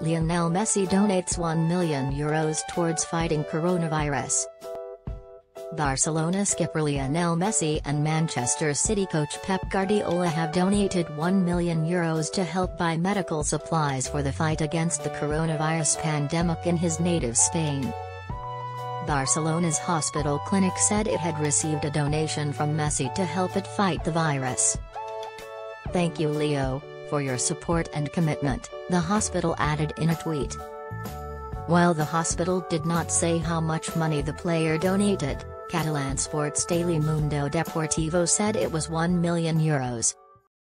Lionel Messi donates €1 million towards fighting coronavirus. Barcelona skipper Lionel Messi and Manchester City coach Pep Guardiola have donated €1 million to help buy medical supplies for the fight against the coronavirus pandemic in his native Spain. Barcelona's hospital clinic said it had received a donation from Messi to help it fight the virus. "Thank you, Leo, for your support and commitment," the hospital added in a tweet. While the hospital did not say how much money the player donated, Catalan sports daily Mundo Deportivo said it was €1 million.